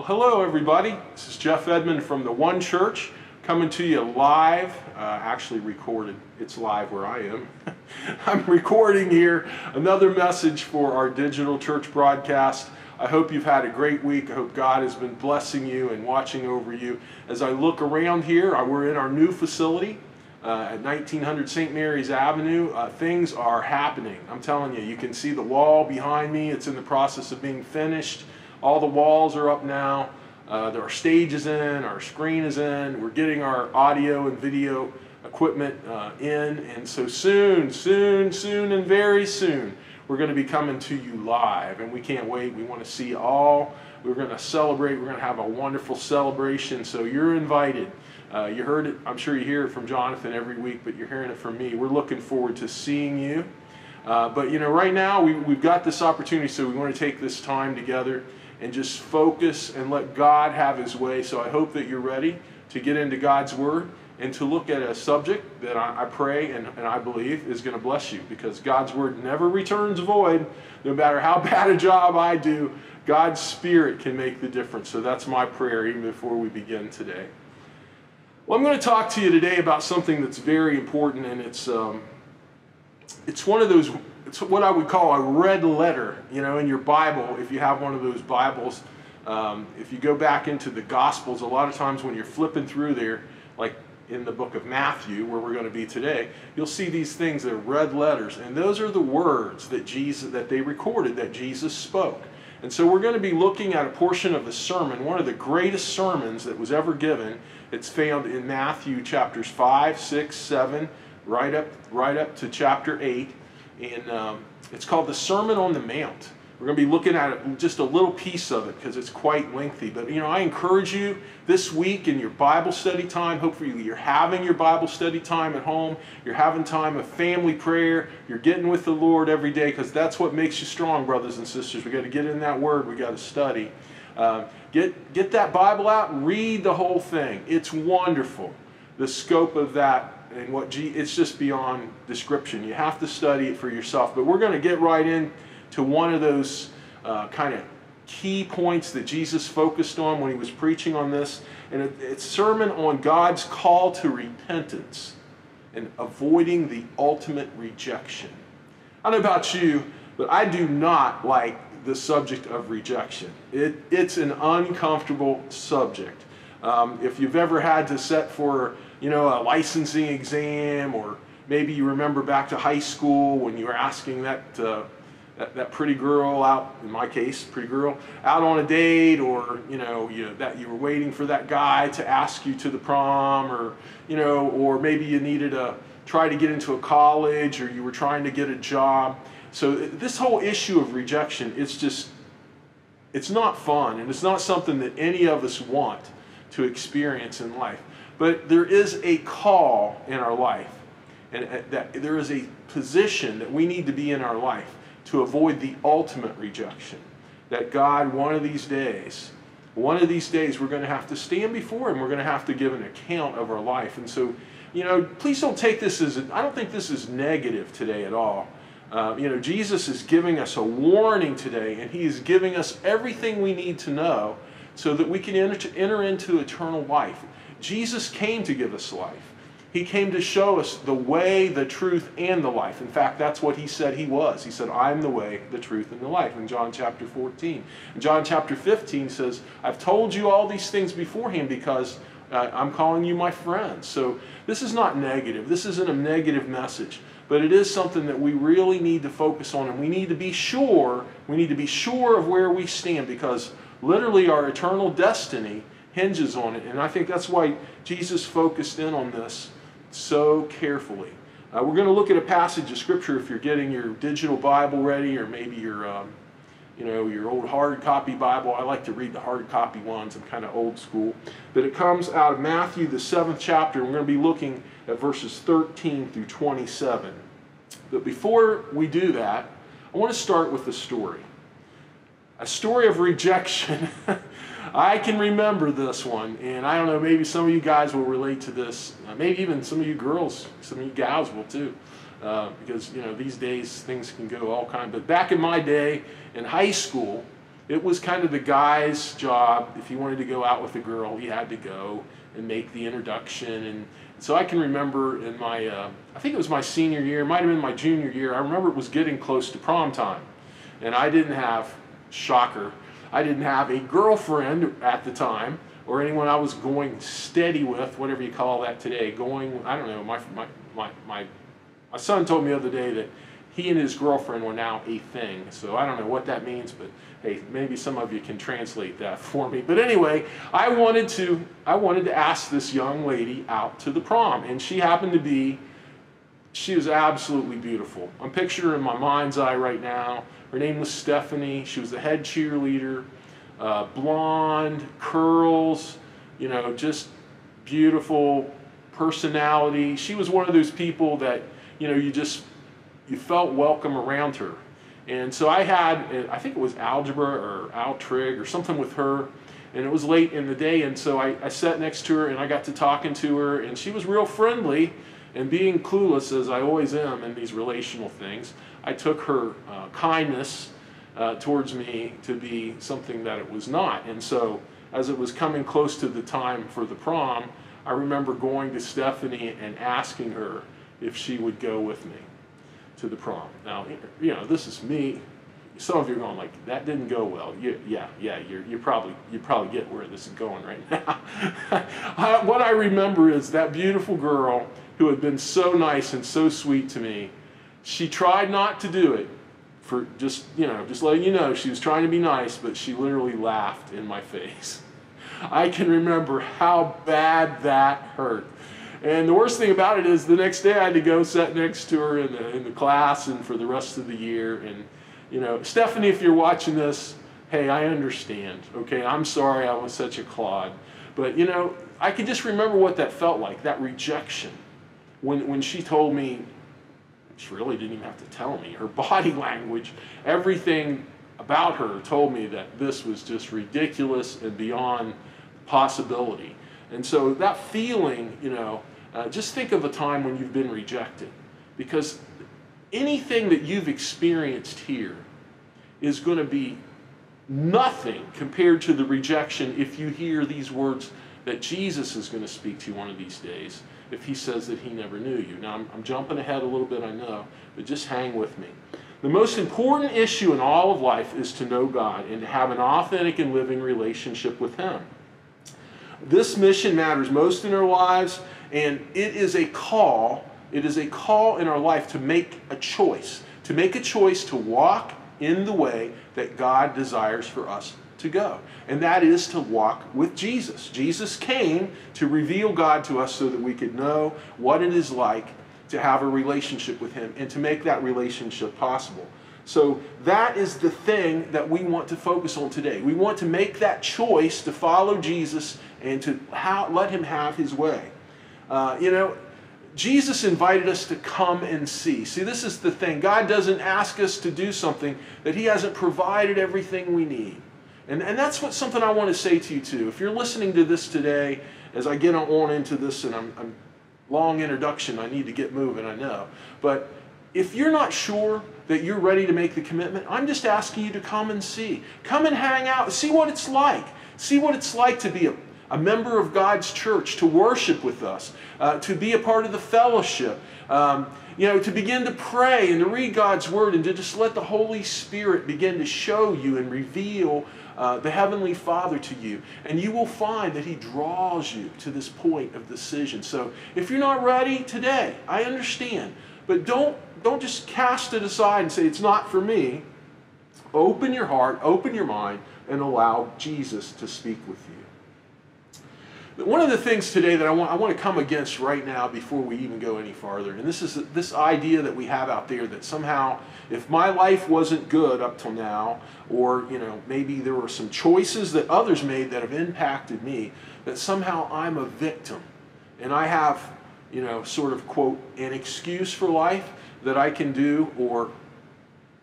Well, hello everybody. This is Jeff Edmond from the One Church, coming to you live, actually recorded. It's live where I am. I'm recording here another message for our digital church broadcast. I hope you've had a great week. I hope God has been blessing you and watching over you. As I look around here, we're in our new facility at 1900 St. Mary's Avenue. Things are happening. I'm telling you, you can see the wall behind me. It's in the process of being finished. All the walls are up now. Our stage is in, our screen is in, we're getting our audio and video equipment in, and so soon, and very soon, we're going to be coming to you live, and we can't wait. We want to see you all. We're going to celebrate. We're going to have a wonderful celebration, so you're invited. You heard it, I'm sure you hear it from Jonathan every week, but you're hearing it from me. We're looking forward to seeing you. But you know, right now we've got this opportunity, so we want to take this time together and just focus and let God have His way. So I hope that you're ready to get into God's Word and to look at a subject that I pray and I believe is going to bless you, because God's Word never returns void. No matter how bad a job I do, God's Spirit can make the difference. So that's my prayer even before we begin today. Well, I'm going to talk to you today about something that's very important, and it's one of those, it's what I would call a red letter, you know, in your Bible, if you have one of those Bibles. If you go back into the Gospels, a lot of times when you're flipping through there, like in the book of Matthew, where we're going to be today, you'll see these things that are red letters, and those are the words that they recorded that Jesus spoke. And so we're going to be looking at a portion of the sermon, one of the greatest sermons that was ever given. It's found in Matthew chapters 5, 6, 7, right up to chapter 8, and it's called the Sermon on the Mount. We're going to be looking at it, just a little piece of it, because it's quite lengthy. But you know, I encourage you this week in your Bible study time, hopefully you're having your Bible study time at home, you're having time of family prayer, you're getting with the Lord every day, because that's what makes you strong, brothers and sisters. We've got to get in that Word, we've got to study. Get that Bible out and read the whole thing. It's wonderful, the scope of that. And it's just beyond description. You have to study it for yourself. But we're going to get right in to one of those kind of key points that Jesus focused on when he was preaching on this. And it's a sermon on God's call to repentance and avoiding the ultimate rejection. I don't know about you, but I do not like the subject of rejection. It's an uncomfortable subject. If you've ever had to set for, you know, a licensing exam, or maybe you remember back to high school when you were asking that pretty girl out, in my case, pretty girl, out on a date, or, you know, that you were waiting for that guy to ask you to the prom, or, you know, or maybe you needed to try to get into a college, or you were trying to get a job. So this whole issue of rejection, it's not fun, and it's not something that any of us want to experience in life. But there is a call in our life, and that there is a position that we need to be in our life to avoid the ultimate rejection. That God, one of these days, we're going to have to stand before Him. We're going to have to give an account of our life. And so, you know, please don't take this as, I don't think this is negative today at all. You know, Jesus is giving us a warning today, and He is giving us everything we need to know so that we can enter into eternal life. Jesus came to give us life. He came to show us the way, the truth, and the life. In fact, that's what He said He was. He said, "I'm the way, the truth, and the life," in John chapter 14. And John chapter 15 says, "I've told you all these things beforehand because I'm calling you my friends." So this is not negative. This isn't a negative message. But it is something that we really need to focus on, and we need to be sure. We need to be sure of where we stand, because literally our eternal destiny hinges on it. And I think that's why Jesus focused in on this so carefully. We're going to look at a passage of Scripture. If you're getting your digital Bible ready, or maybe your, you know, your old hard copy Bible. I like to read the hard copy ones. I'm kind of old school. But it comes out of Matthew, the 7th chapter. We're going to be looking at verses 13 through 27. But before we do that, I want to start with a story. A story of rejection. I can remember this one, and I don't know, maybe some of you guys will relate to this. Maybe even some of you girls, some of you gals will too. Because, you know, these days things can go all kinds. But back in my day in high school, It was kind of the guy's job. If he wanted to go out with a girl, he had to go and make the introduction. And so I can remember in my, I think it was my senior year, might have been my junior year, I remember it was getting close to prom time. And I didn't have, shocker, I didn't have a girlfriend at the time, or anyone I was going steady with, whatever you call that today, going, I don't know, my son told me the other day that he and his girlfriend were now a thing. So I don't know what that means, but hey, maybe some of you can translate that for me. But anyway, I wanted to ask this young lady out to the prom, and she happened to be, she was absolutely beautiful. I'm picturing her in my mind's eye right now. Her name was Stephanie. She was the head cheerleader. Blonde, curls, you know, just beautiful personality. She was one of those people that, you know, you felt welcome around her. And so I had, I think it was algebra or altrig or something with her, and it was late in the day, and so I sat next to her and I got to talking to her, and she was real friendly, and being clueless as I always am in these relational things, I took her kindness towards me to be something that it was not. And so as it was coming close to the time for the prom, I remember going to Stephanie and asking her if she would go with me to the prom. Now, you know, this is me. Some of you are going like, that didn't go well. You probably get where this is going right now. What I remember is that beautiful girl who had been so nice and so sweet to me, she tried not to do it. For just, you know, just letting you know, she was trying to be nice, but she literally laughed in my face. I can remember how bad that hurt. And the worst thing about it is the next day I had to go sit next to her in the class and for the rest of the year. And, you know, Stephanie, if you're watching this, hey, I understand. Okay, I'm sorry I was such a clod. But, you know, I can just remember what that felt like, that rejection. When she told me, she really didn't even have to tell me. Her body language, everything about her told me that this was just ridiculous and beyond possibility. And so that feeling, you know, just think of a time when you've been rejected. Because anything that you've experienced here is going to be nothing compared to the rejection if you hear these words that Jesus is going to speak to you one of these days, if he says that he never knew you. Now, I'm jumping ahead a little bit, I know, but just hang with me. The most important issue in all of life is to know God and to have an authentic and living relationship with him. This mission matters most in our lives, and it is a call. It is a call in our life to make a choice to walk in the way that God desires for us to go. And that is to walk with Jesus. Jesus came to reveal God to us so that we could know what it is like to have a relationship with him and to make that relationship possible. So that is the thing that we want to focus on today. We want to make that choice to follow Jesus and to let him have his way. You know, Jesus invited us to come and see. See, this is the thing. God doesn't ask us to do something that he hasn't provided everything we need. And that's what something I want to say to you too. If you're listening to this today, as I get on into this, and I'm long introduction, I need to get moving, I know. But if you're not sure that you're ready to make the commitment, I'm just asking you to come and see. Come and hang out. See what it's like. See what it's like to be a member of God's church, to worship with us, to be a part of the fellowship, you know, to begin to pray and to read God's Word and to just let the Holy Spirit begin to show you and reveal the Heavenly Father to you. And you will find that he draws you to this point of decision. So if you're not ready today, I understand. But don't just cast it aside and say, it's not for me. Open your heart, open your mind, and allow Jesus to speak with you. But one of the things today that I want to come against right now before we even go any farther, and this is this idea that we have out there that somehow, if my life wasn't good up till now, or, you know, maybe there were some choices that others made that have impacted me, that somehow I'm a victim. And I have, you know, sort of, quote, an excuse for life, that I can do or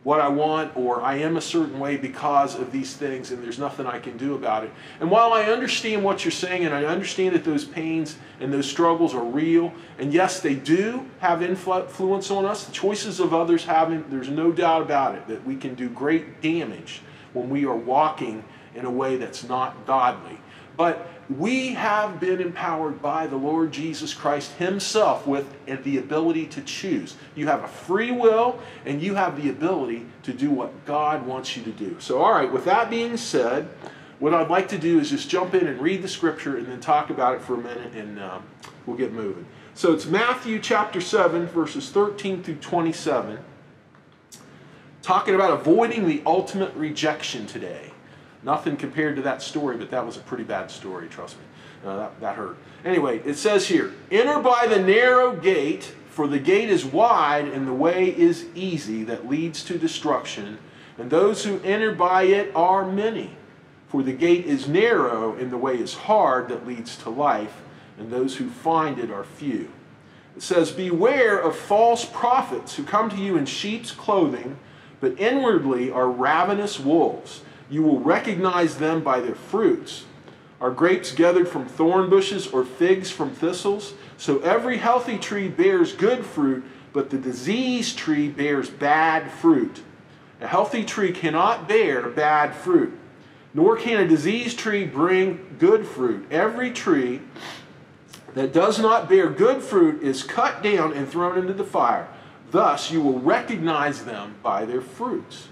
what I want, or I am a certain way because of these things and there's nothing I can do about it. And while I understand what you're saying, and I understand that those pains and those struggles are real, and yes, they do have influence on us, the choices of others have, there's no doubt about it, that we can do great damage when we are walking in a way that's not godly. But we have been empowered by the Lord Jesus Christ himself with the ability to choose. You have a free will, and you have the ability to do what God wants you to do. So, all right, with that being said, what I'd like to do is just jump in and read the scripture and then talk about it for a minute, and we'll get moving. So it's Matthew chapter 7, verses 13 through 27, talking about avoiding the ultimate rejection today. Nothing compared to that story, but that was a pretty bad story, trust me. That hurt. Anyway, it says here, "Enter by the narrow gate, for the gate is wide and the way is easy that leads to destruction, and those who enter by it are many. For the gate is narrow and the way is hard that leads to life, and those who find it are few." It says, "Beware of false prophets who come to you in sheep's clothing, but inwardly are ravenous wolves. You will recognize them by their fruits. Are grapes gathered from thorn bushes or figs from thistles? So every healthy tree bears good fruit, but the diseased tree bears bad fruit. A healthy tree cannot bear bad fruit, nor can a diseased tree bring good fruit. Every tree that does not bear good fruit is cut down and thrown into the fire. Thus you will recognize them by their fruits.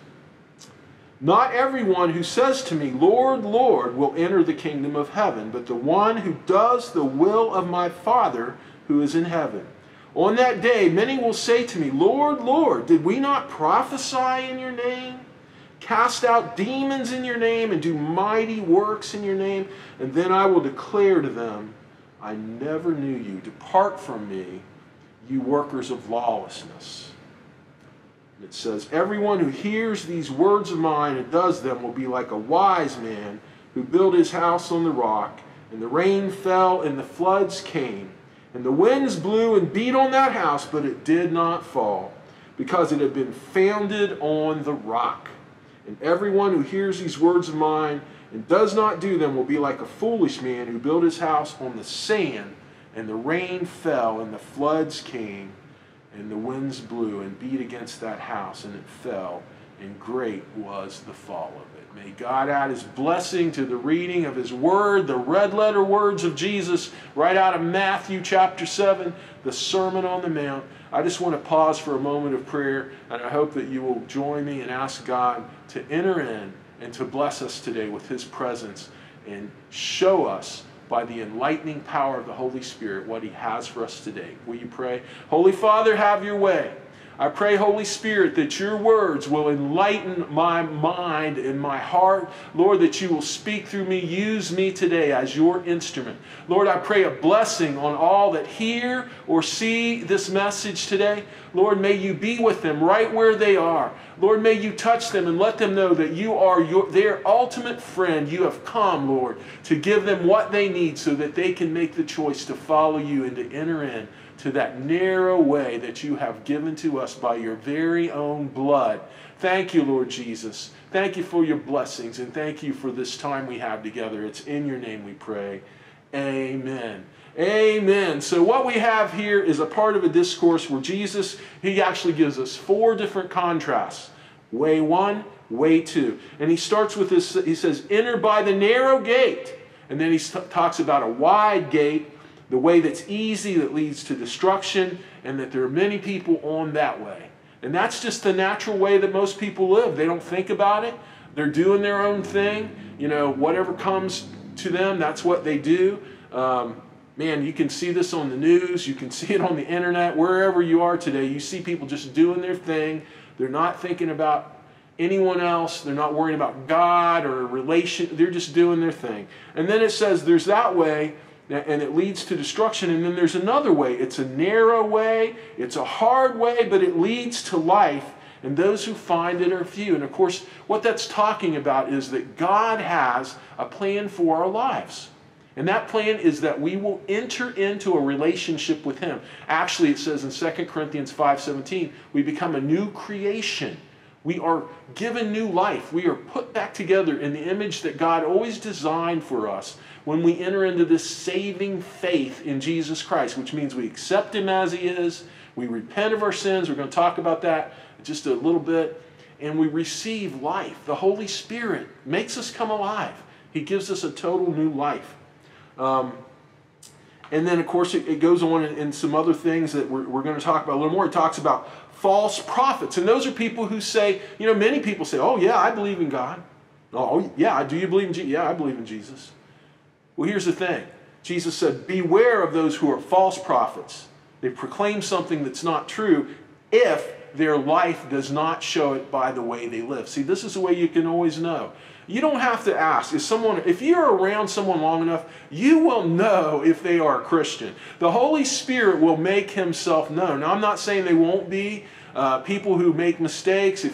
Not everyone who says to me, 'Lord, Lord,' will enter the kingdom of heaven, but the one who does the will of my Father who is in heaven. On that day, many will say to me, 'Lord, Lord, did we not prophesy in your name, cast out demons in your name, and do mighty works in your name?' And then I will declare to them, 'I never knew you. Depart from me, you workers of lawlessness.'" It says, "Everyone who hears these words of mine and does them will be like a wise man who built his house on the rock, and the rain fell and the floods came, and the winds blew and beat on that house, but it did not fall, because it had been founded on the rock. And everyone who hears these words of mine and does not do them will be like a foolish man who built his house on the sand, and the rain fell and the floods came, and the winds blew and beat against that house, and it fell, and great was the fall of it." May God add his blessing to the reading of his word, the red letter words of Jesus, right out of Matthew chapter 7, the Sermon on the Mount. I just want to pause for a moment of prayer, and I hope that you will join me and ask God to enter in and to bless us today with his presence and show us by the enlightening power of the Holy Spirit what he has for us today. Will you pray? Holy Father, have your way. I pray, Holy Spirit, that your words will enlighten my mind and my heart. Lord, that you will speak through me. Use me today as your instrument. Lord, I pray a blessing on all that hear or see this message today. Lord, may you be with them right where they are. Lord, may you touch them and let them know that you are their ultimate friend. You have come, Lord, to give them what they need so that they can make the choice to follow you and to enter in to that narrow way that you have given to us by your very own blood. Thank you, Lord Jesus. Thank you for your blessings, and thank you for this time we have together. It's in your name we pray. Amen. Amen. So what we have here is a part of a discourse where Jesus, he actually gives us four different contrasts. Way one, way two. And he starts with this, he says, "Enter by the narrow gate." And then he talks about a wide gate, the way that's easy, that leads to destruction, and that there are many people on that way. And that's just the natural way that most people live. They don't think about it. They're doing their own thing. You know, whatever comes to them, that's what they do. Man, you can see this on the news. You can see it on the internet. Wherever you are today, you see people just doing their thing. They're not thinking about anyone else. They're not worrying about God or a relation. They're just doing their thing. And then it says there's that way, and it leads to destruction. And then there's another way. It's a narrow way. It's a hard way, but it leads to life. And those who find it are few. And of course, what that's talking about is that God has a plan for our lives. And that plan is that we will enter into a relationship with him. Actually, it says in 2 Corinthians 5:17, we become a new creation. We are given new life. We are put back together in the image that God always designed for us when we enter into this saving faith in Jesus Christ, which means we accept him as he is. We repent of our sins. We're going to talk about that just a little bit. and we receive life. The Holy Spirit makes us come alive. He gives us a total new life. And then, of course, it goes on in some other things that we're going to talk about a little more. It talks about false prophets. And those are people who say, you know, many people say, oh, yeah, I believe in God. Oh, yeah, do you believe in Jesus? Yeah, I believe in Jesus. Well, here's the thing. Jesus said, beware of those who are false prophets. They proclaim something that's not true if their life does not show it by the way they live. See, this is the way you can always know. You don't have to ask. If you're around someone long enough, you will know if they are a Christian. The Holy Spirit will make himself known. Now, I'm not saying they won't be. People who make mistakes,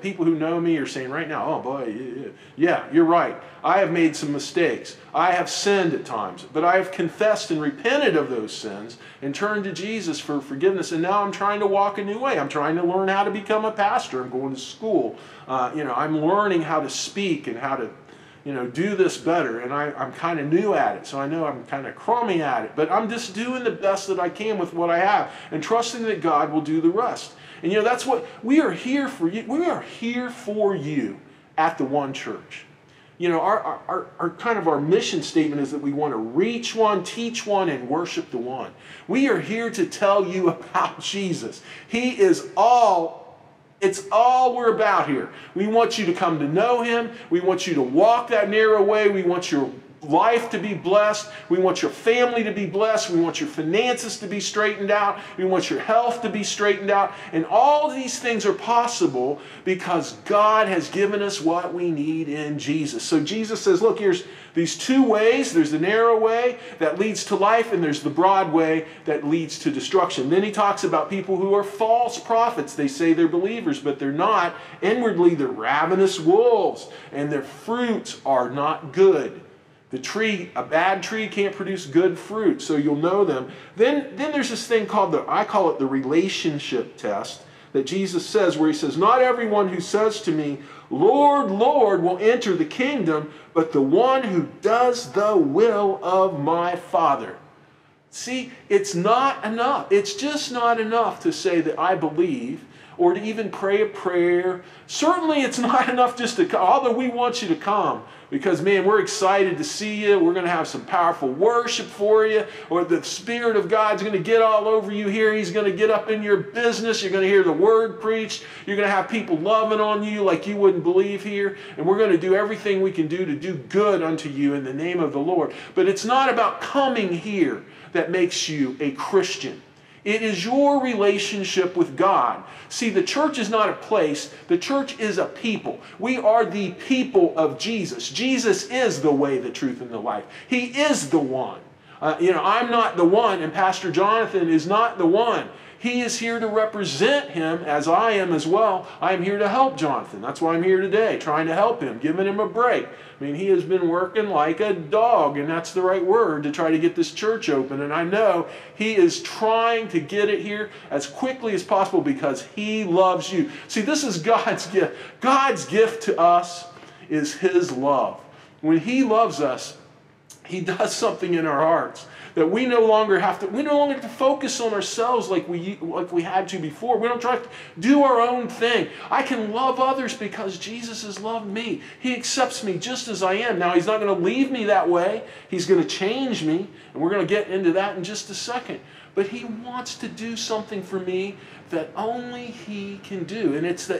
people who know me are saying right now, oh boy, yeah, you're right. I have made some mistakes. I have sinned at times, but I have confessed and repented of those sins and turned to Jesus for forgiveness. And now I'm trying to walk a new way. I'm trying to learn how to become a pastor. I'm going to school. You know, I'm learning how to speak and how to, you know, do this better. And I'm kind of new at it, so I know I'm kind of crummy at it. But I'm just doing the best that I can with what I have and trusting that God will do the rest. And you know, that's what we are here for. You, we are here for you at the One Church. You know, our kind of our mission statement is that we want to reach one, teach one, and worship the one. We are here to tell you about Jesus. He is all, it's all we're about here. We want you to come to know him. We want you to walk that narrow way. We want your life to be blessed. We want your family to be blessed. We want your finances to be straightened out. We want your health to be straightened out. And all these things are possible because God has given us what we need in Jesus. So Jesus says, look, here's these two ways. There's the narrow way that leads to life, and there's the broad way that leads to destruction. Then he talks about people who are false prophets. They say they're believers, but they're not. Inwardly, they're ravenous wolves, and their fruits are not good. The tree, a bad tree can't produce good fruit, so you'll know them. Then there's this thing called, I call it the relationship test that Jesus says, where he says, not everyone who says to me, Lord, Lord, will enter the kingdom, but the one who does the will of my Father. See, it's not enough. It's just not enough to say that I believe or to even pray a prayer. Certainly it's not enough just to come, although we want you to come because, man, we're excited to see you. We're going to have some powerful worship for you, or the Spirit of God's going to get all over you here. He's going to get up in your business. You're going to hear the Word preached. You're going to have people loving on you like you wouldn't believe here, and we're going to do everything we can do to do good unto you in the name of the Lord. But it's not about coming here that makes you a Christian. It is your relationship with God. See, the church is not a place. The church is a people. We are the people of Jesus. Jesus is the way, the truth, and the life. He is the one. You know, I'm not the one, and Pastor Jonathan is not the one. He is here to represent him, as I am as well. I'm here to help Jonathan. That's why I'm here today, trying to help him, giving him a break. I mean, he has been working like a dog, and that's the right word, to try to get this church open. And I know he is trying to get it here as quickly as possible because he loves you. See, this is God's gift. God's gift to us is his love. When he loves us, he does something in our hearts that we no longer have to. We no longer have to focus on ourselves like we had to before. We don't try to do our own thing. I can love others because Jesus has loved me. He accepts me just as I am. Now, he's not going to leave me that way. He's going to change me, and we're going to get into that in just a second. But he wants to do something for me that only he can do, and it's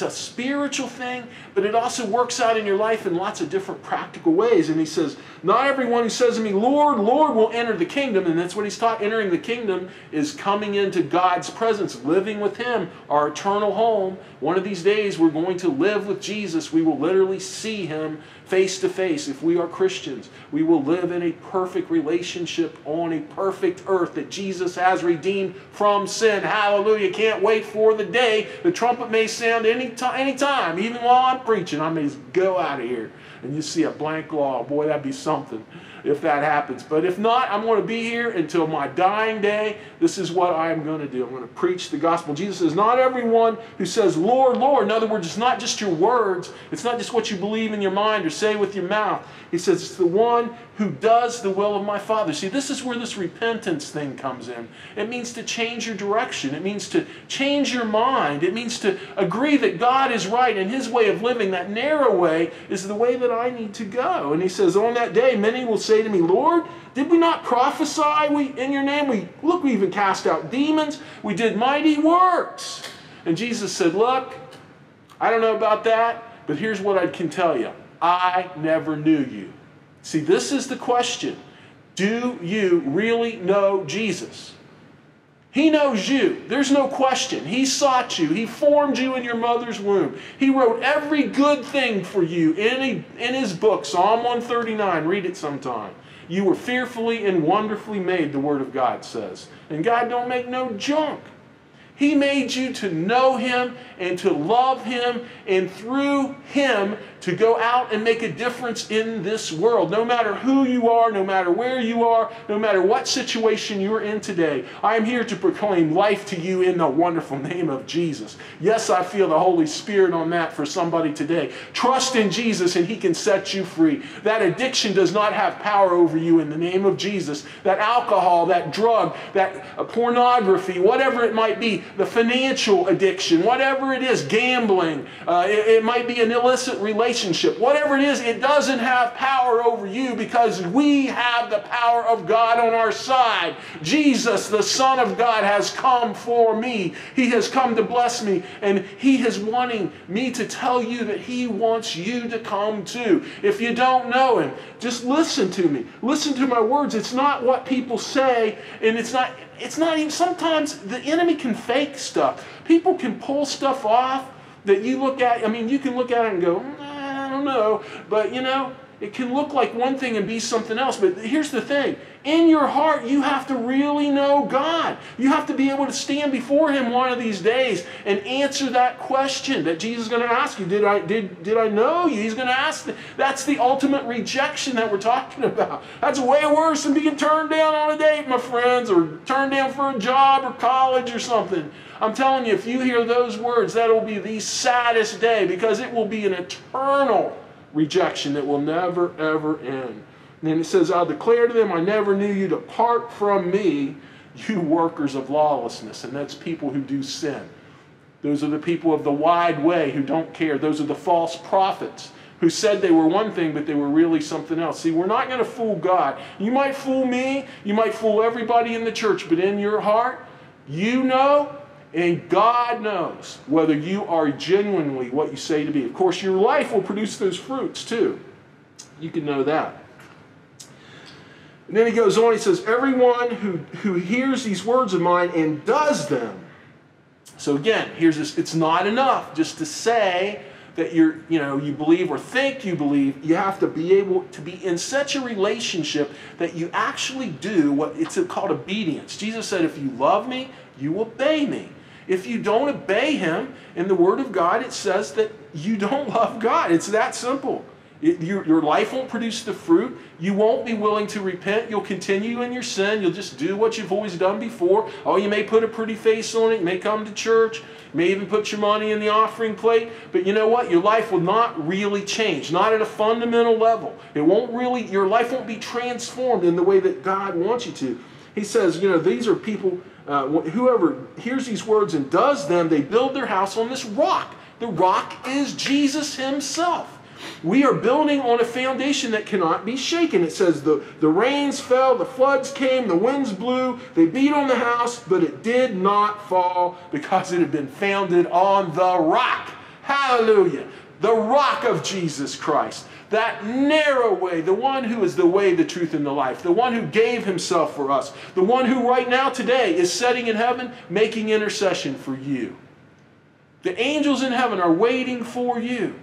a spiritual thing, but it also works out in your life in lots of different practical ways. And he says, not everyone who says to me, Lord, Lord, will enter the kingdom. And that's what he's taught. Entering the kingdom is coming into God's presence, living with him, our eternal home. One of these days we're going to live with Jesus. We will literally see him face to face. If we are Christians, we will live in a perfect relationship on a perfect earth that Jesus has redeemed from sin. Hallelujah. Can't wait for the day. The trumpet may sound any time, even while I'm preaching. I may just go out of here and you see a blank wall. Boy, that'd be something. if that happens. But if not, I'm going to be here until my dying day. This is what I'm going to do. I'm going to preach the gospel. Jesus says, not everyone who says, Lord, Lord. In other words, it's not just your words. It's not just what you believe in your mind or say with your mouth. He says, it's the one who does the will of my Father. See, this is where this repentance thing comes in. It means to change your direction. It means to change your mind. It means to agree that God is right and His way of living, that narrow way, is the way that I need to go. And He says, on that day, many will say to me, Lord, did we not prophesy in your name? We even cast out demons. We did mighty works. And Jesus said, look, I don't know about that, but here's what I can tell you. I never knew you. See, this is the question. Do you really know Jesus? He knows you. There's no question. He sought you. He formed you in your mother's womb. He wrote every good thing for you in His book, Psalm 139. Read it sometime. You were fearfully and wonderfully made, the Word of God says. And God don't make no junk. He made you to know Him and to love Him, and through Him to go out and make a difference in this world. No matter who you are, no matter where you are, no matter what situation you're in today, I am here to proclaim life to you in the wonderful name of Jesus. Yes, I feel the Holy Spirit on that for somebody today. Trust in Jesus and He can set you free. That addiction does not have power over you in the name of Jesus. That alcohol, that drug, that pornography, whatever it might be, the financial addiction, whatever it is, gambling, it might be an illicit relationship, whatever it is, it doesn't have power over you because we have the power of God on our side. Jesus, the Son of God, has come for me. He has come to bless me, and He is wanting me to tell you that He wants you to come too. If you don't know Him, just listen to me. Listen to my words. It's not what people say, and it's not even, sometimes the enemy can fake stuff. People can pull stuff off that you look at. I mean, you can look at it and go, I don't know. But, you know, it can look like one thing and be something else. But here's the thing. In your heart, you have to really know God. You have to be able to stand before Him one of these days and answer that question that Jesus is going to ask you. Did I know you? He's going to ask that. That's the ultimate rejection that we're talking about. That's way worse than being turned down on a date, my friends, or turned down for a job or college or something. I'm telling you, if you hear those words, that will be the saddest day, because it will be an eternal rejection that will never, ever end. And then it says, I'll declare to them, I never knew you. Depart from me, you workers of lawlessness. And that's people who do sin. Those are the people of the wide way who don't care. Those are the false prophets who said they were one thing, but they were really something else. See, we're not going to fool God. You might fool me. You might fool everybody in the church. But in your heart, you know, and God knows, whether you are genuinely what you say to be. Of course, your life will produce those fruits too. You can know that. And then he goes on, he says, everyone who hears these words of mine and does them. So again, here's this, it's not enough just to say that you believe or think you believe. You have to be able to be in such a relationship that you actually do what it's called obedience. Jesus said, if you love me, you obey me. If you don't obey Him, in the Word of God, it says that you don't love God. It's that simple. Your life won't produce the fruit. You won't be willing to repent. You'll continue in your sin. You'll just do what you've always done before. Oh, you may put a pretty face on it. You may come to church. You may even put your money in the offering plate. But you know what? Your life will not really change. Not at a fundamental level. It won't really, your life won't be transformed in the way that God wants you to. He says, you know, these are people, whoever hears these words and does them, they build their house on this rock. The rock is Jesus Himself. We are building on a foundation that cannot be shaken. It says the rains fell, the floods came, the winds blew, they beat on the house, but it did not fall, because it had been founded on the rock. Hallelujah. The rock of Jesus Christ. That narrow way, the one who is the way, the truth, and the life, the one who gave Himself for us, the one who right now today is sitting in heaven making intercession for you. The angels in heaven are waiting for you.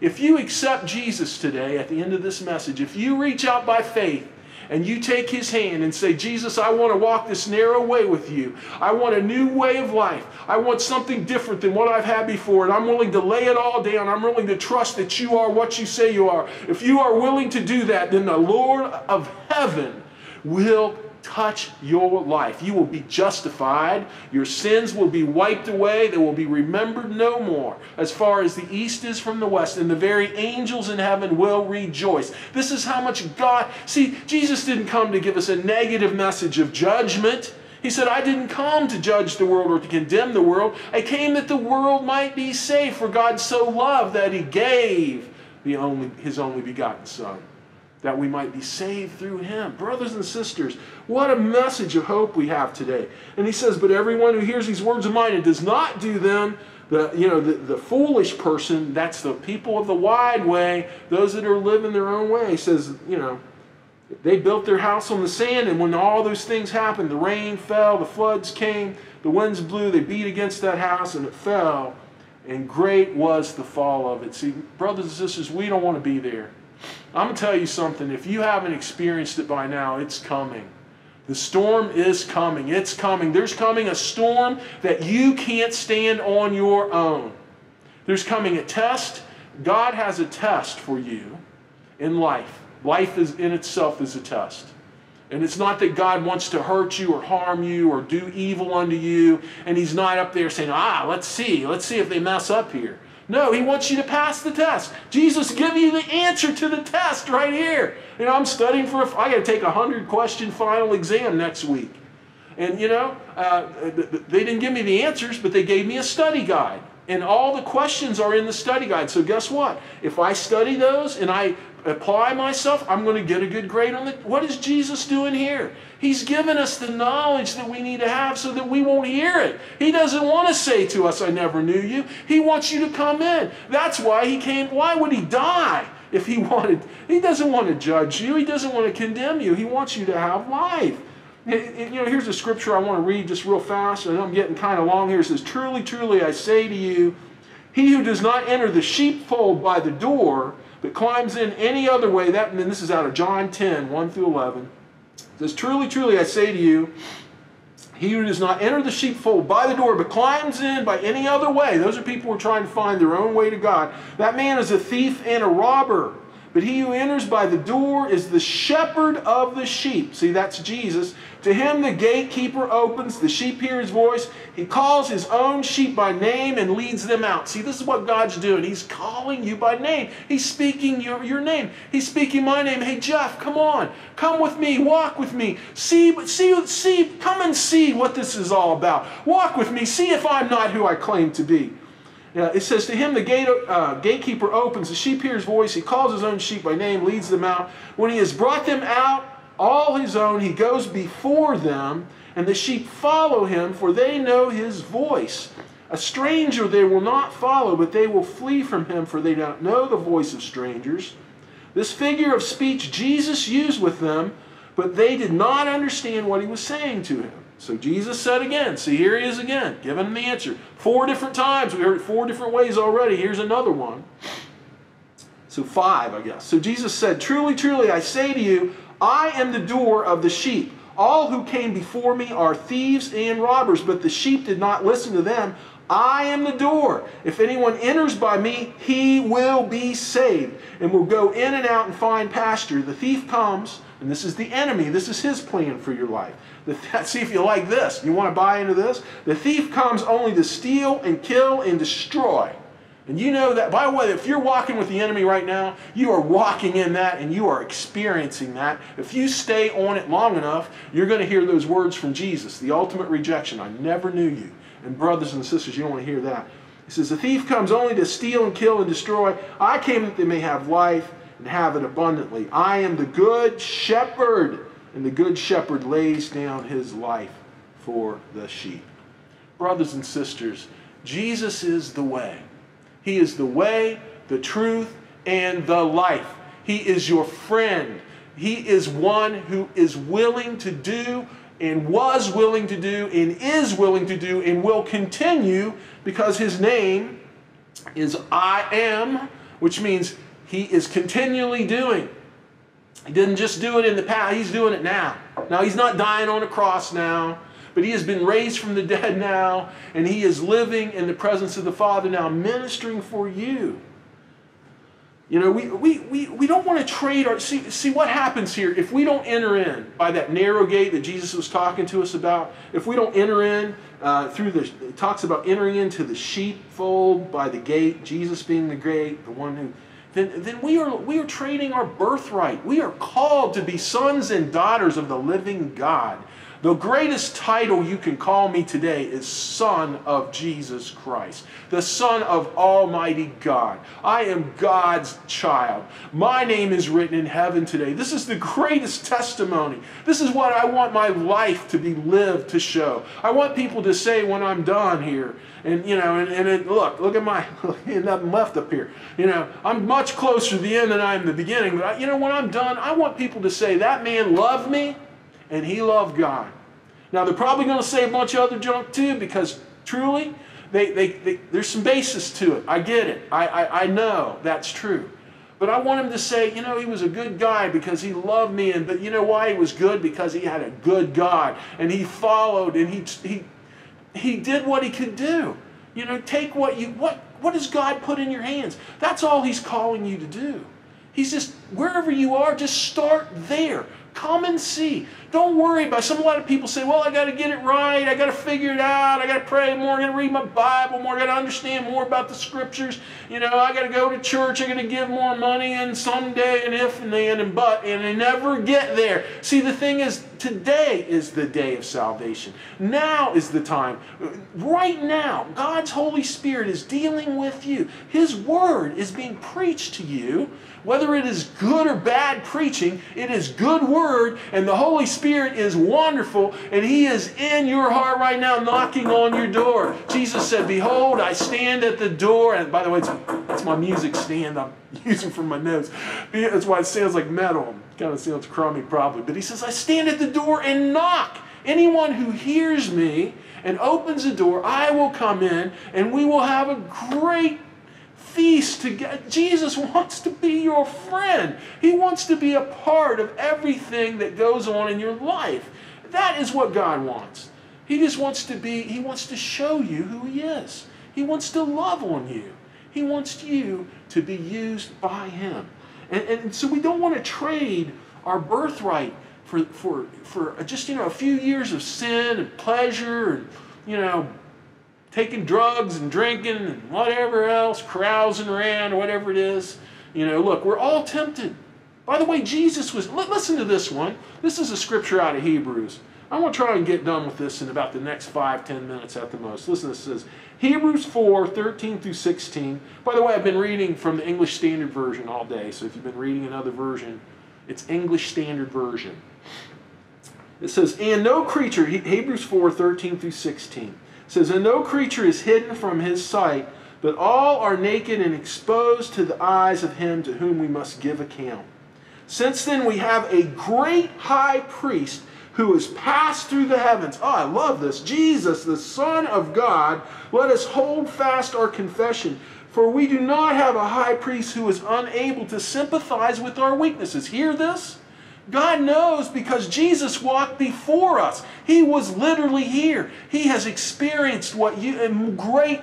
If you accept Jesus today, at the end of this message, if you reach out by faith and you take his hand and say, Jesus, I want to walk this narrow way with you. I want a new way of life. I want something different than what I've had before, and I'm willing to lay it all down. I'm willing to trust that you are what you say you are. If you are willing to do that, then the Lord of heaven will touch your life. You will be justified. Your sins will be wiped away. They will be remembered no more. As far as the east is from the west, and the very angels in heaven will rejoice. This is how much God... See, Jesus didn't come to give us a negative message of judgment. He said, I didn't come to judge the world or to condemn the world. I came that the world might be saved, for God so loved that he gave his only begotten Son, that we might be saved through him. Brothers and sisters, what a message of hope we have today. And he says, but everyone who hears these words of mine and does not do them, the foolish person, that's the people of the wide way, those that are living their own way. He says, you know, they built their house on the sand, and when all those things happened, the rain fell, the floods came, the winds blew, they beat against that house, and it fell, and great was the fall of it. See, brothers and sisters, we don't want to be there. I'm going to tell you something. If you haven't experienced it by now, it's coming. The storm is coming. It's coming. There's coming a storm that you can't stand on your own. There's coming a test. God has a test for you in life. Life is, in itself, is a test. And it's not that God wants to hurt you or harm you or do evil unto you. And he's not up there saying, let's see if they mess up here. No, he wants you to pass the test. Jesus give you the answer to the test right here. You know, I'm studying for I got to take a 100-question final exam next week. And, you know, they didn't give me the answers, but they gave me a study guide. And all the questions are in the study guide. So guess what? If I study those and I apply myself, I'm going to get a good grade on it. What is Jesus doing here? He's given us the knowledge that we need to have so that we won't hear it. He doesn't want to say to us, I never knew you. He wants you to come in. That's why he came. Why would he die if he wanted? He doesn't want to judge you. He doesn't want to condemn you. He wants you to have life. You know, here's a scripture I want to read just real fast, and I'm getting kind of long here. It says, truly, truly, I say to you, he who does not enter the sheepfold by the door, but climbs in any other way, and then this is out of John 10, 1 through 11. It says, truly, truly, I say to you, he who does not enter the sheepfold by the door, but climbs in by any other way. Those are people who are trying to find their own way to God. That man is a thief and a robber. But he who enters by the door is the shepherd of the sheep. See, that's Jesus. To him the gatekeeper opens, the sheep hear his voice. He calls his own sheep by name and leads them out. See, this is what God's doing. He's calling you by name. He's speaking your name. He's speaking my name. Hey, Jeff, come on. Come with me. Walk with me. Come and see what this is all about. Walk with me. See if I'm not who I claim to be. It says, to him the gatekeeper opens, the sheep hears his voice, he calls his own sheep by name, leads them out. When he has brought them out, all his own, he goes before them, and the sheep follow him, for they know his voice. A stranger they will not follow, but they will flee from him, for they don't know the voice of strangers. This figure of speech Jesus used with them, but they did not understand what he was saying to him. So Jesus said again, see, here he is again, giving him the answer. 4 different times. We heard it 4 different ways already. Here's another one. So 5, I guess. So Jesus said, truly, truly, I say to you, I am the door of the sheep. All who came before me are thieves and robbers, but the sheep did not listen to them. I am the door. If anyone enters by me, he will be saved and will go in and out and find pasture. The thief comes, and this is the enemy. This is his plan for your life. See if you like this. You want to buy into this? The thief comes only to steal and kill and destroy. And you know that, by the way, if you're walking with the enemy right now, you are walking in that and you are experiencing that. If you stay on it long enough, you're going to hear those words from Jesus, the ultimate rejection. I never knew you. And brothers and sisters, you don't want to hear that. He says, the thief comes only to steal and kill and destroy. I came that they may have life and have it abundantly. I am the good shepherd. And the good shepherd lays down his life for the sheep. Brothers and sisters, Jesus is the way. He is the way, the truth, and the life. He is your friend. He is one who is willing to do and was willing to do and is willing to do and will continue, because his name is I Am, which means he is continually doing. He didn't just do it in the past. He's doing it now. Now, he's not dying on a cross now, but he has been raised from the dead now, and he is living in the presence of the Father now, ministering for you. You know, we don't want to trade our... See what happens here if we don't enter in by that narrow gate that Jesus was talking to us about. If we don't enter in through the... It talks about entering into the sheepfold by the gate, Jesus being the gate, the one who... Then we are trading our birthright. We are called to be sons and daughters of the living God. The greatest title you can call me today is Son of Jesus Christ, the Son of Almighty God. I am God's child. My name is written in heaven today. This is the greatest testimony. This is what I want my life to be lived to show. I want people to say when I'm done here, and you know, look at my nothing left up here. You know, I'm much closer to the end than I am the beginning. But you know, when I'm done, I want people to say that man loved me. And he loved God. Now, they're probably going to say a bunch of other junk too, because truly, there's some basis to it. I get it. I know that's true. But I want him to say, you know, he was a good guy because he loved me. But you know why he was good? Because he had a good God. And he followed, and he did what he could do. You know, take what does God put in your hands? That's all he's calling you to do. He's just, wherever you are, just start there. Come and see. Don't worry about it. A lot of people say, well, I got to get it right. I got to figure it out. I got to pray more. I got to read my Bible more. I got to understand more about the Scriptures. You know, I got to go to church. I got to give more money and someday and if and then and but. And they never get there. See, the thing is, today is the day of salvation. Now is the time. Right now, God's Holy Spirit is dealing with you. His Word is being preached to you. Whether it is good or bad preaching, it is good word, and the Holy Spirit is wonderful, and He is in your heart right now knocking on your door. Jesus said, behold, I stand at the door. And by the way, it's my music stand I'm using for my notes. That's why it sounds like metal. It kind of sounds crummy probably. But He says, I stand at the door and knock. Anyone who hears me and opens the door, I will come in, and we will have a great feast together. Jesus wants to be your friend. He wants to be a part of everything that goes on in your life. That is what God wants. He just wants to be, He wants to show you who He is. He wants to love on you. He wants you to be used by Him. And so we don't want to trade our birthright for just, you know, a few years of sin and pleasure and, you know, taking drugs and drinking and whatever else, carousing around or whatever it is. You know, look, we're all tempted. By the way, Jesus was... Listen to this one. This is a scripture out of Hebrews. I'm going to try and get done with this in about the next 5–10 minutes at the most. Listen, this says, Hebrews 4:13–16. By the way, I've been reading from the English Standard Version all day, so if you've been reading another version, it's English Standard Version. It says, and no creature... Hebrews 4:13–16. It says, and no creature is hidden from His sight, but all are naked and exposed to the eyes of Him to whom we must give account. Since then we have a great high priest who has passed through the heavens. Oh, I love this. Jesus, the Son of God, let us hold fast our confession. For we do not have a high priest who is unable to sympathize with our weaknesses. Hear this? God knows because Jesus walked before us. He was literally here. He has experienced what you and great,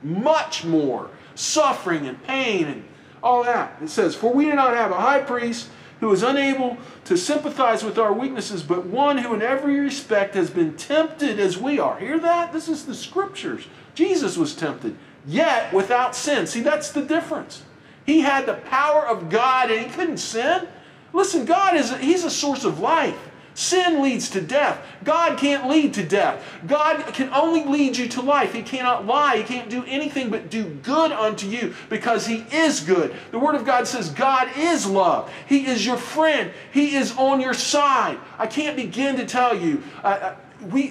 much more suffering and pain and all that. It says, for we do not have a high priest who is unable to sympathize with our weaknesses, but one who in every respect has been tempted as we are. Hear that? This is the Scriptures. Jesus was tempted, yet without sin. See, that's the difference. He had the power of God and He couldn't sin. Listen, God is He's a source of life. Sin leads to death. God can't lead to death. God can only lead you to life. He cannot lie. He can't do anything but do good unto you because He is good. The Word of God says God is love. He is your friend. He is on your side. I can't begin to tell you.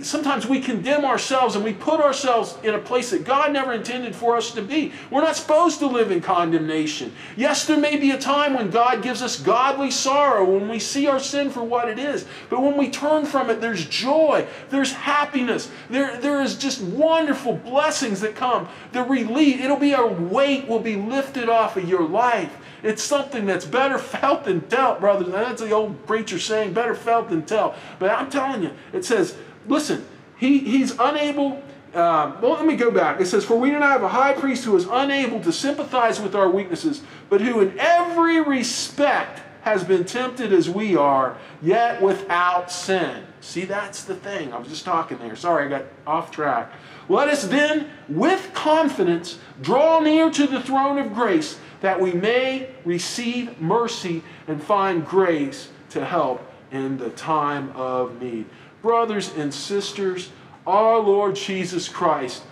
Sometimes we condemn ourselves and we put ourselves in a place that God never intended for us to be. We're not supposed to live in condemnation. Yes, there may be a time when God gives us godly sorrow, when we see our sin for what it is. But when we turn from it, there's joy, there's happiness, there is just wonderful blessings that come. The relief, it'll be a weight will be lifted off of your life. It's something that's better felt than dealt, brothers. And that's the old preacher saying, better felt than dealt. But I'm telling you, it says, listen, he's unable. Well, let me go back. It says, for we do not have a high priest who is unable to sympathize with our weaknesses, but who in every respect has been tempted as we are, yet without sin. See, that's the thing. I was just talking there. Sorry, I got off track. Let us then, with confidence, draw near to the throne of grace, that we may receive mercy and find grace to help in the time of need. Brothers and sisters, our Lord Jesus Christ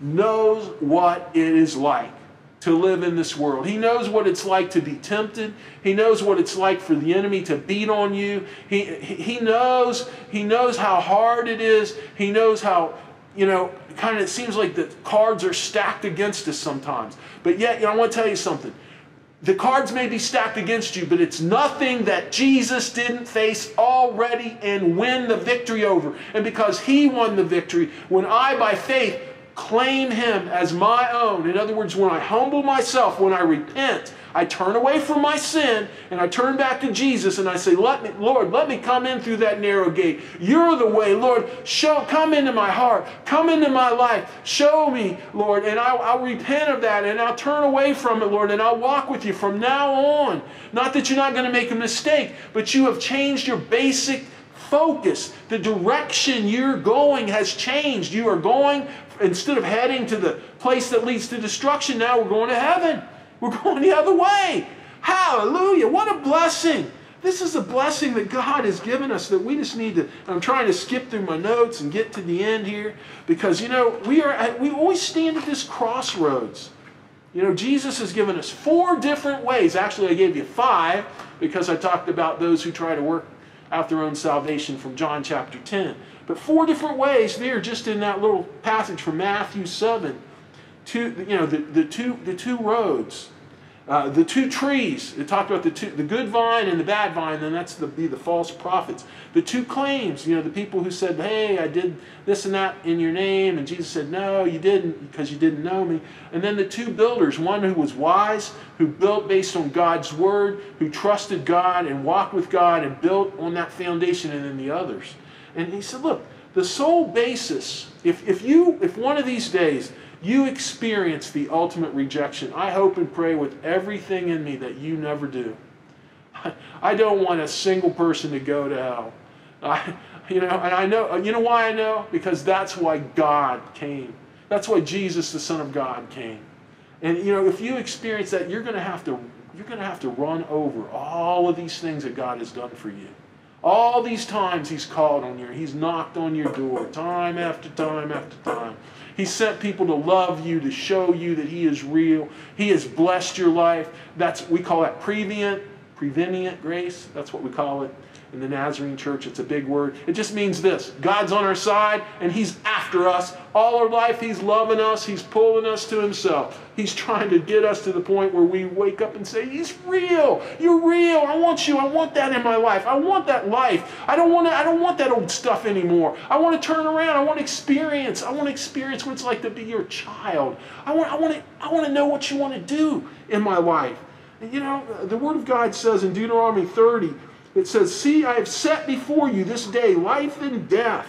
knows what it is like to live in this world. He knows what it's like to be tempted. He knows what it's like for the enemy to beat on you. He knows how hard it is. He knows how, you know, kind of it seems like the cards are stacked against us sometimes. But yet, you know, I want to tell you something. The cards may be stacked against you, but it's nothing that Jesus didn't face already and win the victory over. And because He won the victory, when I, by faith, claim Him as my own. In other words, when I humble myself, when I repent, I turn away from my sin and I turn back to Jesus and I say, Lord, let me come in through that narrow gate. You're the way, Lord. Come into my heart. Come into my life. Show me, Lord. And I'll repent of that and I'll turn away from it, Lord, and I'll walk with you from now on. Not that you're not going to make a mistake, but you have changed your basic focus. The direction you're going has changed. You are going, instead of heading to the place that leads to destruction, now we're going to heaven. We're going the other way. Hallelujah. What a blessing. This is a blessing that God has given us that we just need to, and I'm trying to skip through my notes and get to the end here because, you know, we always stand at this crossroads. You know, Jesus has given us 4 different ways. Actually, I gave you 5 because I talked about those who try to work out their own salvation from John chapter 10. But 4 different ways there, just in that little passage from Matthew 7. The two roads, the two trees. It talked about the good vine and the bad vine. Then that's the false prophets. The two claims. You know, the people who said, "Hey, I did this and that in your name," and Jesus said, "No, you didn't, because you didn't know me." And then the two builders. One who was wise, who built based on God's word, who trusted God and walked with God and built on that foundation. And then the others. And he said, "Look, the sole basis. If one of these days you experience the ultimate rejection, I hope and pray with everything in me that you never do. I don't want a single person to go to hell. You know why I know? Because that's why God came. That's why Jesus, the Son of God, came. And you know, if you experience that, you're going to have to run over all of these things that God has done for you. All these times He's called on you, He's knocked on your door, time after time after time. He sent people to love you, to show you that He is real. He has blessed your life. That's, we call that prevenient grace. That's what we call it in the Nazarene Church. It's a big word. It just means this: God's on our side and He's after us. All our life He's loving us. He's pulling us to Himself. He's trying to get us to the point where we wake up and say, He's real. You're real. I want you. I want that in my life. I want that life. I don't want that old stuff anymore. I want to turn around. I want to experience what it's like to be your child. I want to know what you want to do in my life. And you know, the Word of God says in Deuteronomy 30, it says, "See, I have set before you this day life and death,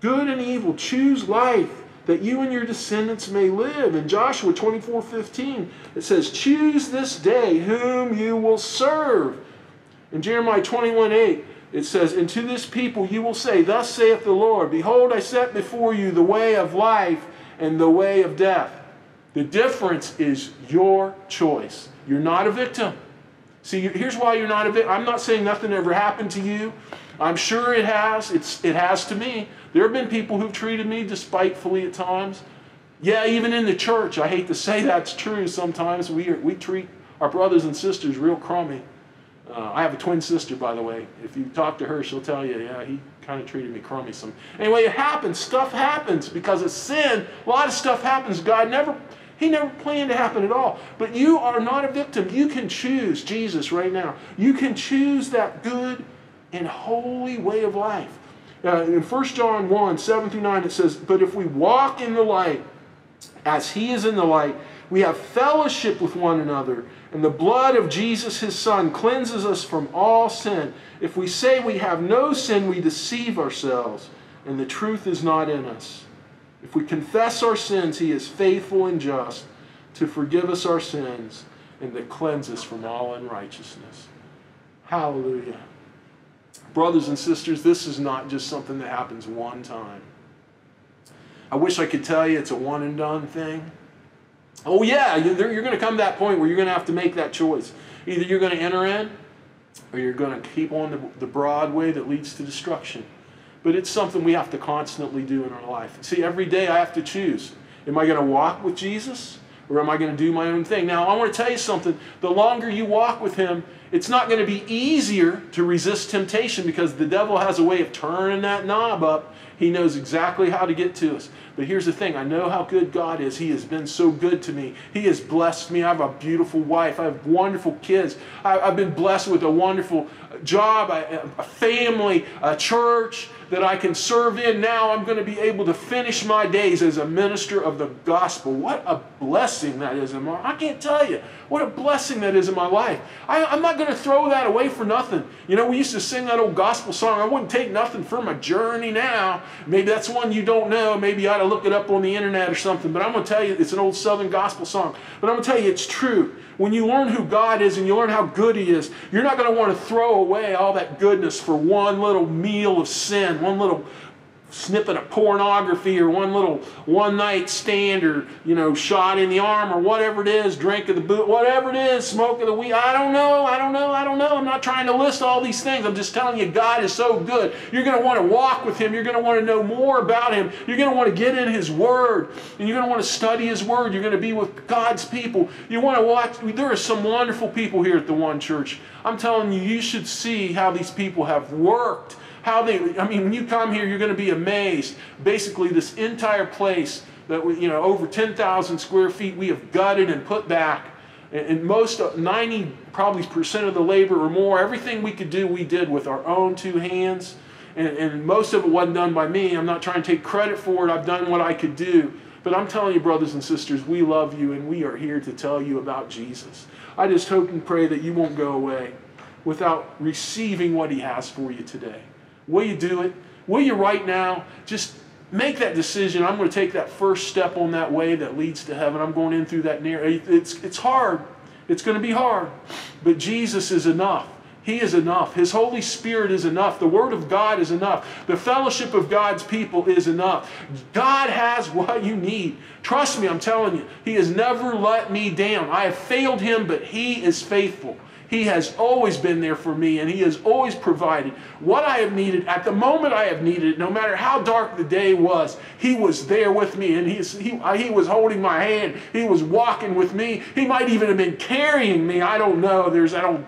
good and evil. Choose life, that you and your descendants may live." In Joshua 24:15, it says, "Choose this day whom you will serve." In Jeremiah 21:8, it says, "And to this people you will say, Thus saith the Lord, Behold, I set before you the way of life and the way of death." The difference is your choice. You're not a victim. See, here's why you're not a victim. I'm not saying nothing ever happened to you. I'm sure it has. It has to me. There have been people who've treated me despitefully at times. Yeah, even in the church. I hate to say that's true sometimes. We treat our brothers and sisters real crummy. I have a twin sister, by the way. If you talk to her, she'll tell you, yeah, he kind of treated me crummy. Anyway, it happens. Stuff happens because of sin. A lot of stuff happens. He never planned to happen at all. But you are not a victim. You can choose Jesus right now. You can choose that good and holy way of life. In 1 John 1, 7 through 9, it says, "But if we walk in the light, as He is in the light, We have fellowship with one another, and the blood of Jesus his Son cleanses us from all sin. If we say we have no sin, we deceive ourselves, and the truth is not in us. If we confess our sins, he is faithful and just to forgive us our sins and to cleanse us from all unrighteousness. Hallelujah. Brothers and sisters, this is not just something that happens one time. I wish I could tell you it's a one and done thing. Oh yeah, you're going to come to that point where you're going to have to make that choice. Either you're going to enter in, or you're going to keep on the broad way that leads to destruction. But it's something we have to constantly do in our life. See, every day I have to choose. Am I going to walk with Jesus, or am I going to do my own thing? Now, I want to tell you something. The longer you walk with him, it's not going to be easier to resist temptation, because the devil has a way of turning that knob up. He knows exactly how to get to us. But here's the thing. I know how good God is. He has been so good to me. He has blessed me. I have a beautiful wife. I have wonderful kids. I've been blessed with a wonderful job, a family, a church that I can serve in. Now I'm going to be able to finish my days as a minister of the gospel. What a blessing that is in my life. I can't tell you what a blessing that is in my life. I'm not going to throw that away for nothing. You know, we used to sing that old gospel song, I wouldn't take nothing for my journey now. Maybe that's one you don't know. Maybe you ought to look it up on the internet or something. But I'm going to tell you, it's an old Southern gospel song. But I'm going to tell you, it's true. When you learn who God is and you learn how good he is, you're not going to want to throw away all that goodness for one little meal of sin, one little snippet of pornography, or one little one-night stand, or, you know, shot in the arm, or whatever it is, drink of the boot, whatever it is, smoke of the weed. I don't know. I'm not trying to list all these things. I'm just telling you, God is so good. You're going to want to walk with him. You're going to want to know more about him. You're going to want to get in his word, and you're going to want to study his word. You're going to be with God's people. You want to watch. There are some wonderful people here at the One Church. I'm telling you, you should see how these people have worked. When you come here, you're going to be amazed. Basically, this entire place that over 10,000 square feet, we have gutted and put back, and most 90 probably % of the labor or more, everything we could do, we did with our own two hands, and most of it wasn't done by me. I'm not trying to take credit for it. I've done what I could do. But I'm telling you, brothers and sisters, we love you, and we are here to tell you about Jesus. I just hope and pray that you won't go away without receiving what he has for you today. Will you do it? Will you right now just make that decision? I'm going to take that first step on that way that leads to heaven. I'm going in through that narrow. It's hard. It's going to be hard. But Jesus is enough. He is enough. His Holy Spirit is enough. The Word of God is enough. The fellowship of God's people is enough. God has what you need. Trust me, I'm telling you. He has never let me down. I have failed him, but he is faithful. He has always been there for me, and he has always provided what I have needed at the moment I have needed it, no matter how dark the day was. He was there with me, and he was holding my hand. He was walking with me. He might even have been carrying me. I don't know. There's that old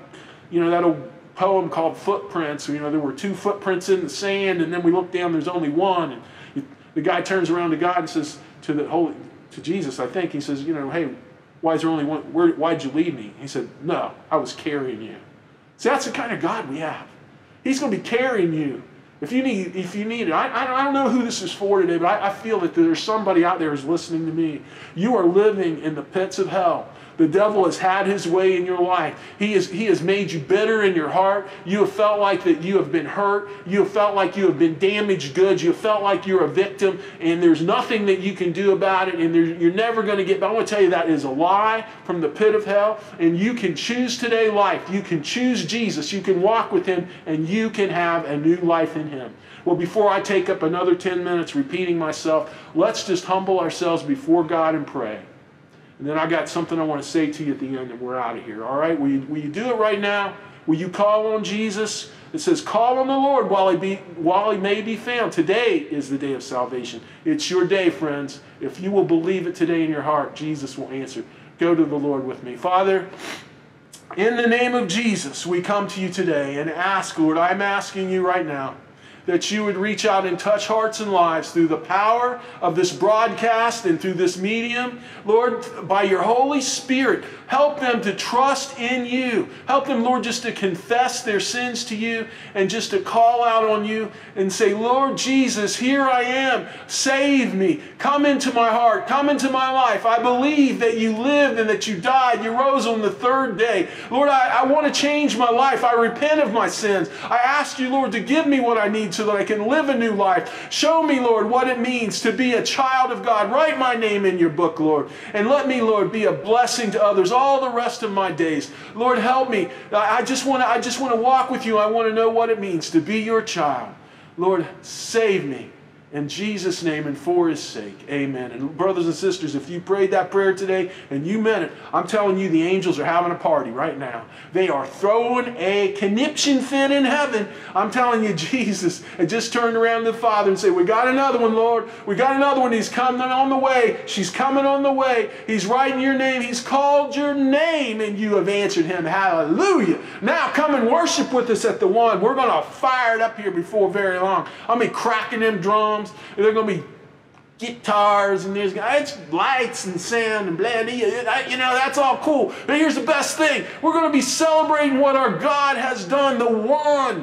poem called Footprints. There were two footprints in the sand, and then we look down. There's only one. And the guy turns around to God and says to Jesus, I think, he says, hey, why is there only one? Why'd you leave me? He said, no, I was carrying you. See, that's the kind of God we have. He's going to be carrying you. If you need it. I don't know who this is for today, but I feel that there's somebody out there who's listening to me. You are living in the pits of hell. The devil has had his way in your life. He has made you bitter in your heart. You have felt like that you have been hurt. You have felt like you have been damaged goods. You have felt like you're a victim, and there's nothing that you can do about it, and you're never going to get. But I want to tell you, that is a lie from the pit of hell, and you can choose today life. You can choose Jesus. You can walk with him, and you can have a new life in him. Well, before I take up another 10 minutes repeating myself, let's just humble ourselves before God and pray. And then I got something I want to say to you at the end, and we're out of here. All right? Will you do it right now? Will you call on Jesus? It says, call on the Lord while he may be found. Today is the day of salvation. It's your day, friends. If you will believe it today in your heart, Jesus will answer. Go to the Lord with me. Father, in the name of Jesus, we come to you today and ask, Lord, I'm asking you right now that you would reach out and touch hearts and lives through the power of this broadcast and through this medium. Lord, by your Holy Spirit, help them to trust in you. Help them, Lord, just to confess their sins to you and just to call out on you and say, Lord Jesus, here I am. Save me. Come into my heart. Come into my life. I believe that you lived and that you died. You rose on the third day. Lord, I want to change my life. I repent of my sins. I ask you, Lord, to give me what I need so that I can live a new life. Show me, Lord, what it means to be a child of God. Write my name in your book, Lord. And let me, Lord, be a blessing to others all the rest of my days. Lord, help me. I just want to walk with you. I want to know what it means to be your child. Lord, save me. In Jesus' name and for His sake, amen. And brothers and sisters, if you prayed that prayer today and you meant it, I'm telling you, the angels are having a party right now. They are throwing a conniption fit in heaven. I'm telling you, Jesus just turned around to the Father and said, we got another one, Lord. We got another one. He's coming on the way. She's coming on the way. He's writing your name. He's called your name and you have answered Him. Hallelujah. Now come and worship with us at the One. We're going to fire it up here before very long. I'll be cracking them drums. They're going to be guitars and it's lights and sound and blah, you know, that's all cool. But here's the best thing. We're going to be celebrating what our God has done, the One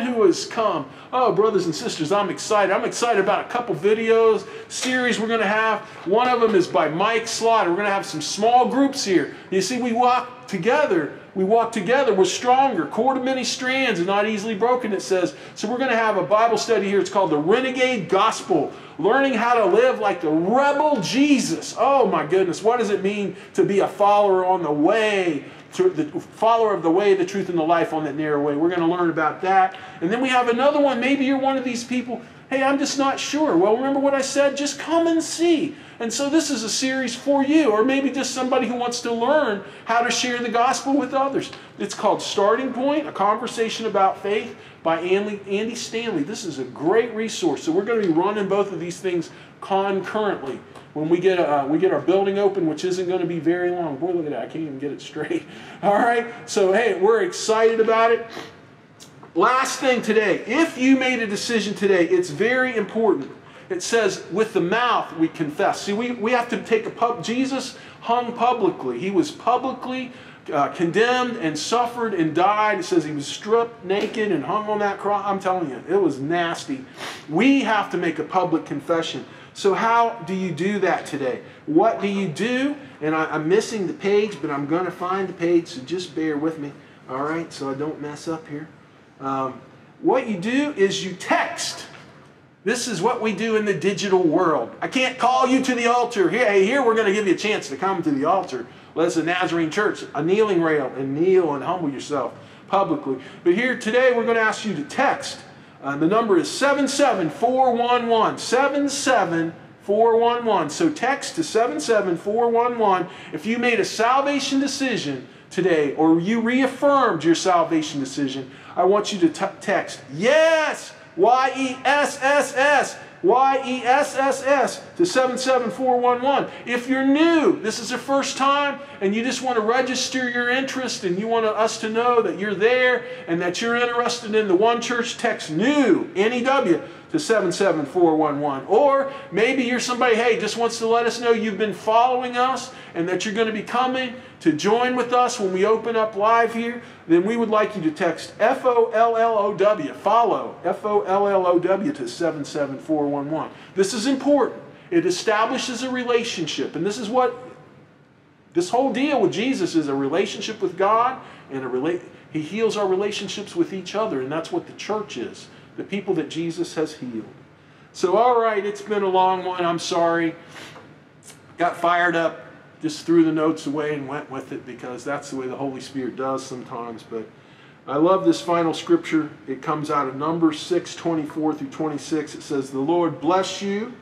who has come. Oh, brothers and sisters, I'm excited. I'm excited about a couple videos, series we're going to have. One of them is by Mike Slot. We're going to have some small groups here. You see, we walk together. We walk together. We're stronger. Cord of many strands and not easily broken, it says. So we're going to have a Bible study here. It's called the Renegade Gospel. Learning how to live like the rebel Jesus. Oh my goodness. What does it mean to be a follower on the way? The follower of the way, the truth, and the life on that narrow way. We're going to learn about that. And then we have another one. Maybe you're one of these people. Hey, I'm just not sure. Well, remember what I said? Just come and see. And so this is a series for you, or maybe just somebody who wants to learn how to share the gospel with others. It's called Starting Point, a Conversation About Faith by Andy Stanley. This is a great resource. So we're going to be running both of these things concurrently. When we get our building open, which isn't going to be very long. Boy, look at that. I can't even get it straight. All right. So, hey, we're excited about it. Last thing today. If you made a decision today, it's very important. It says, with the mouth we confess. See, we have to take a Jesus hung publicly. He was publicly condemned and suffered and died. It says He was stripped naked and hung on that cross. I'm telling you, it was nasty. We have to make a public confession. So how do you do that today? What do you do? And I'm missing the page, but I'm going to find the page, so just bear with me. All right, so I don't mess up here. What you do is you text. This is what we do in the digital world. I can't call you to the altar. Here we're going to give you a chance to come to the altar. Well, that's the Nazarene Church, a kneeling rail, and kneel and humble yourself publicly. But here today we're going to ask you to text. The number is 77411, 77411. So text to 77411 if you made a salvation decision today or you reaffirmed your salvation decision. I want you to text YES, Y-E-S-S-S, Y-E-S-S-S to 77411. If you're new, this is your first time, and you just want to register your interest and you want us to know that you're there and that you're interested in the One Church, text NEW, N-E-W, to 77411. Or maybe you're somebody, hey, just wants to let us know you've been following us and that you're going to be coming to join with us when we open up live here. Then we would like you to text F-O-L-L-O-W, follow, F-O-L-L-O-W to 77411. This is important. It establishes a relationship. And this is what, this whole deal with Jesus is a relationship with God, and He heals our relationships with each other, and that's what the church is. The people that Jesus has healed. So, all right, it's been a long one. I'm sorry. Got fired up. Just threw the notes away and went with it because that's the way the Holy Spirit does sometimes. But I love this final scripture. It comes out of Numbers 6:24 through 26. It says, the Lord bless you.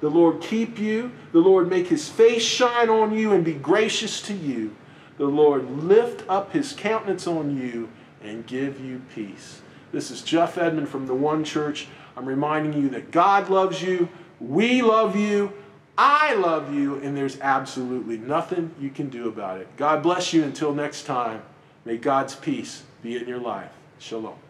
The Lord keep you. The Lord make His face shine on you and be gracious to you. The Lord lift up His countenance on you and give you peace. This is Jeff Edmond from the One Church. I'm reminding you that God loves you, we love you, I love you, and there's absolutely nothing you can do about it. God bless you until next time. May God's peace be in your life. Shalom.